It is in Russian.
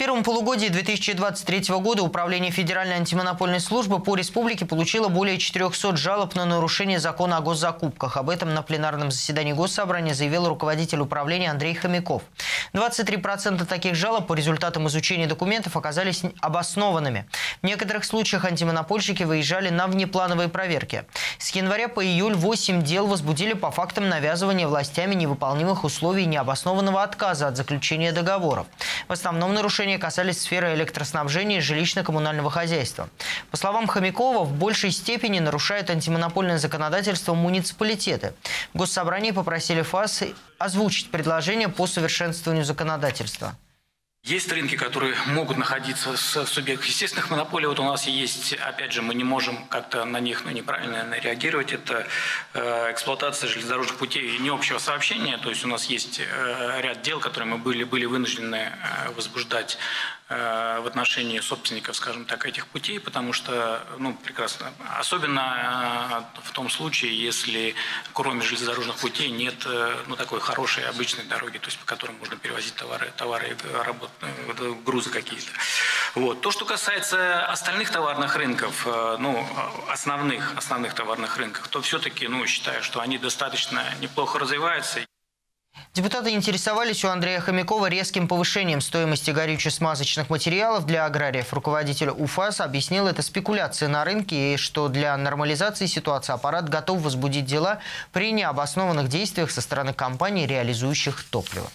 В первом полугодии 2023 года Управление Федеральной антимонопольной службы по республике получило более 400 жалоб на нарушение закона о госзакупках. Об этом на пленарном заседании Госсобрания заявил руководитель управления Андрей Хомяков. 23% таких жалоб по результатам изучения документов оказались обоснованными. В некоторых случаях антимонопольщики выезжали на внеплановые проверки. С января по июль 8 дел возбудили по фактам навязывания властями невыполнимых условий и необоснованного отказа от заключения договоров. В основном нарушения касались сферы электроснабжения и жилищно-коммунального хозяйства. По словам Хомякова, в большей степени нарушают антимонопольное законодательство муниципалитеты. В Госсобрании попросили ФАС озвучить предложение по совершенствованию законодательства. Есть рынки, которые могут находиться в субъектах естественных монополий. Вот у нас есть, опять же, мы не можем как-то на них неправильно реагировать. Это эксплуатация железнодорожных путей не общего сообщения. То есть у нас есть ряд дел, которые мы были вынуждены возбуждать в отношении собственников, скажем так, этих путей, потому что, ну, прекрасно. Особенно в том случае, если кроме железнодорожных путей нет, ну, такой хорошей обычной дороги, то есть по которой можно перевозить товары и работу. Грузы какие-то. Вот. То, что касается остальных товарных рынков, ну, основных товарных рынков, то все-таки, ну, считаю, что они достаточно неплохо развиваются. Депутаты интересовались у Андрея Хомякова резким повышением стоимости горюче-смазочных материалов для аграриев. Руководитель УФАС объяснил это спекуляцией на рынке и что для нормализации ситуации аппарат готов возбудить дела при необоснованных действиях со стороны компаний, реализующих топливо.